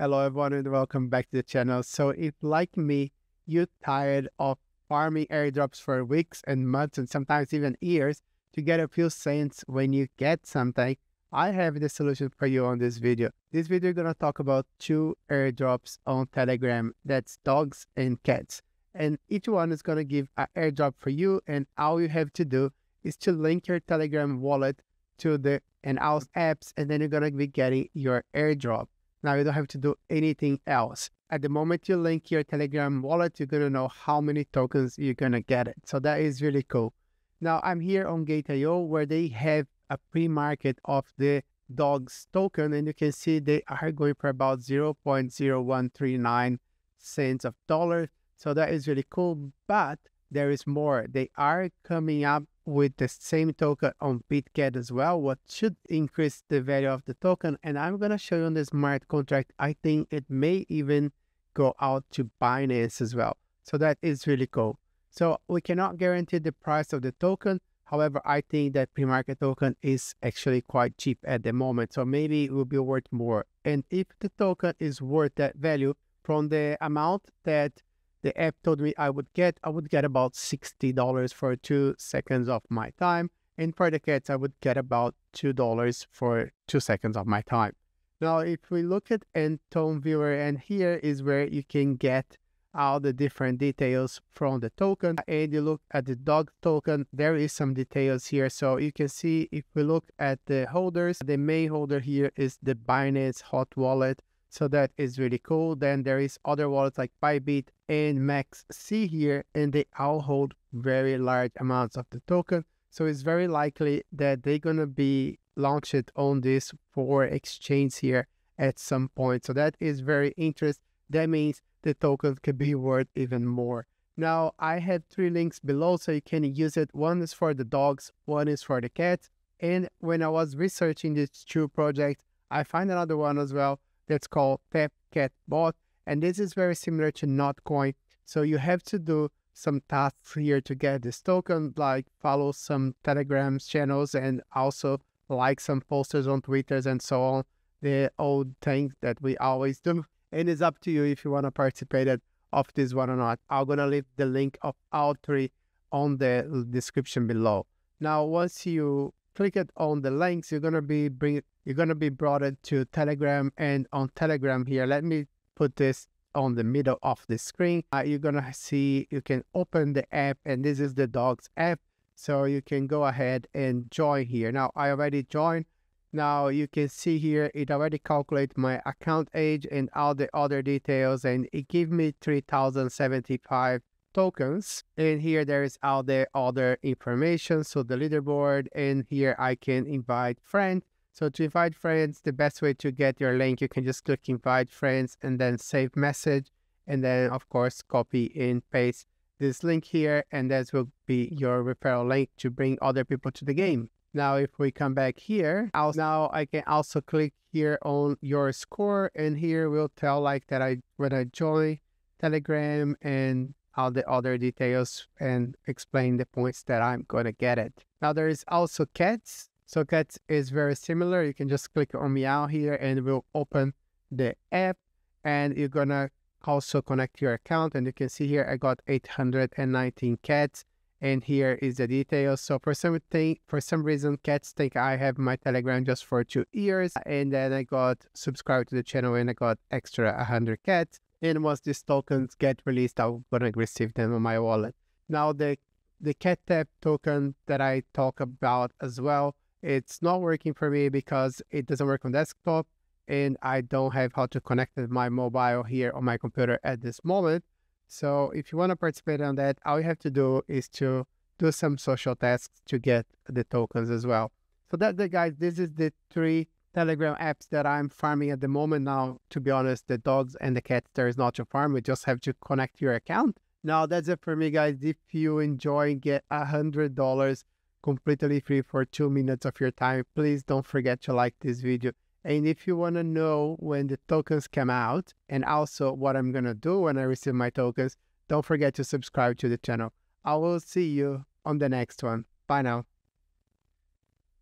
Hello everyone and welcome back to the channel. So if like me, you're tired of farming airdrops for weeks and months and sometimes even years to get a few cents when you get something, I have the solution for you on this video. This video is going to talk about two airdrops on Telegram, that's Dogs and Cats. And each one is going to give an airdrop for you, and all you have to do is to link your Telegram wallet to the Notcoin apps, and then you're going to be getting your airdrop. Now you don't have to do anything else. At the moment you link your Telegram wallet, you're going to know how many tokens you're going to get it. So that is really cool. Now I'm here on Gate.io where they have a pre-market of the Dogs token, and you can see they are going for about 0.0139 cents of dollar. So that is really cool, but there is more. They are coming up with the same token on Bitget as well, what should increase the value of the token. And I'm going to show you on the smart contract. I think it may even go out to Binance as well. So that is really cool. So we cannot guarantee the price of the token. However, I think that pre-market token is actually quite cheap at the moment. So maybe it will be worth more. And if the token is worth that value from the amount that the app told me I would get about $60 for 2 seconds of my time. And for the cats, I would get about $2 for 2 seconds of my time. Now, if we look at Ntone Viewer, and here is where you can get all the different details from the token. And you look at the dog token, there is some details here. So you can see if we look at the holders, the main holder here is the Binance hot wallet. So that is really cool. Then there is other wallets like Pybit and Max C here, and they all hold very large amounts of the token. So it's very likely that they're going to be launched on this for exchange here at some point. So that is very interesting. That means the token could be worth even more. Now I have three links below so you can use it. One is for the dogs, one is for the cats. And when I was researching these two projects, I find another one as well. That's called TapCatBot, and this is very similar to Notcoin. So you have to do some tasks here to get this token, like follow some Telegram channels and also like some posters on Twitter and so on, the old things that we always do. And it's up to you if you want to participate of this one or not. I'm going to leave the link of all three on the description below. Now, once you click it on the links, you're gonna be brought to Telegram, and on Telegram here, let me put this on the middle of the screen. You're gonna see you can open the app, and this is the Dogs app, so you can go ahead and join here. Now I already joined. Now you can see here it already calculates my account age and all the other details, and it gives me 3,075. Tokens, and here there is all the other information, so the leaderboard, and here I can invite friends. So to invite friends, the best way to get your link, you can just click invite friends and then save message, and then of course copy and paste this link here, and that will be your referral link to bring other people to the game. Now if we come back here, now I can also click here on your score, and here will tell like that when I join Telegram and all the other details and explain the points that I'm going to get it. Now there is also Cats. So Cats is very similar. You can just click on Meow here and it will open the app, and you're going to also connect your account, and you can see here I got 819 Cats, and here is the details. So for some reason Cats think I have my Telegram just for 2 years, and then I got subscribed to the channel and I got extra 100 Cats. And once these tokens get released, I'm going to receive them on my wallet. Now, the Cat Tap token that I talk about as well, it's not working for me because it doesn't work on desktop, and I don't have how to connect with my mobile here on my computer at this moment. So if you want to participate on that, all you have to do is to do some social tasks to get the tokens as well. So that's it, guys. This is the three Telegram apps that I'm farming at the moment. Now, to be honest, the dogs and the cats, there is not to farm. We just have to connect your account. Now, that's it for me, guys. If you enjoy, get $100 completely free for 2 minutes of your time. Please don't forget to like this video. And if you want to know when the tokens come out and also what I'm going to do when I receive my tokens, don't forget to subscribe to the channel. I will see you on the next one. Bye now.